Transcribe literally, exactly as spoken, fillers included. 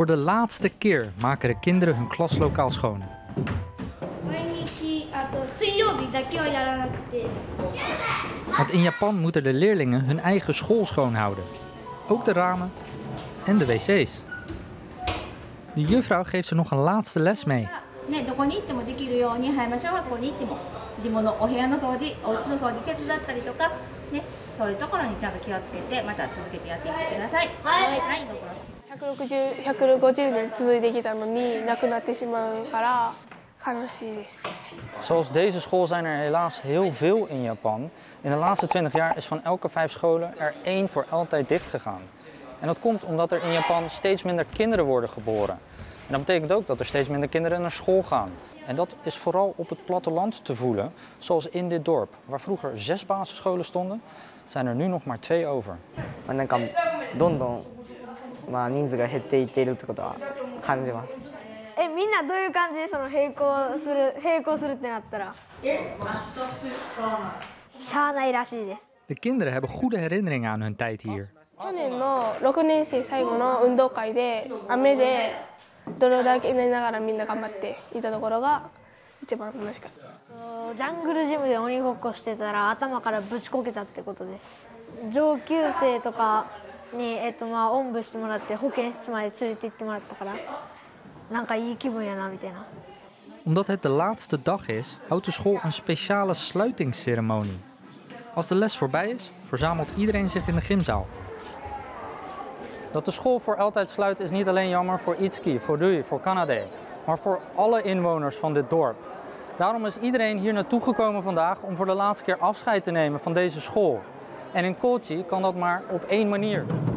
Voor de laatste keer maken de kinderen hun klaslokaal schoon. Want in Japan moeten de leerlingen hun eigen school schoonhouden. Ook de ramen en de wc's. De juffrouw geeft ze nog een laatste les mee. Zoals deze school zijn er helaas heel veel in Japan. In de laatste twintig jaar is van elke vijf scholen er één voor altijd dichtgegaan. En dat komt omdat er in Japan steeds minder kinderen worden geboren. En dat betekent ook dat er steeds minder kinderen naar school gaan. En dat is vooral op het platteland te voelen, zoals in dit dorp. Waar vroeger zes basisscholen stonden, zijn er nu nog maar twee over. De kinderen hebben goede herinneringen aan hun tijd hier. Omdat het de laatste dag is, houdt de school een speciale sluitingsceremonie. Als de les voorbij is, verzamelt iedereen zich in de gymzaal. Dat de school voor altijd sluit is niet alleen jammer voor Itsuki, voor Rui, voor Kanade, maar voor alle inwoners van dit dorp. Daarom is iedereen hier naartoe gekomen vandaag om voor de laatste keer afscheid te nemen van deze school. En in Kochi kan dat maar op één manier.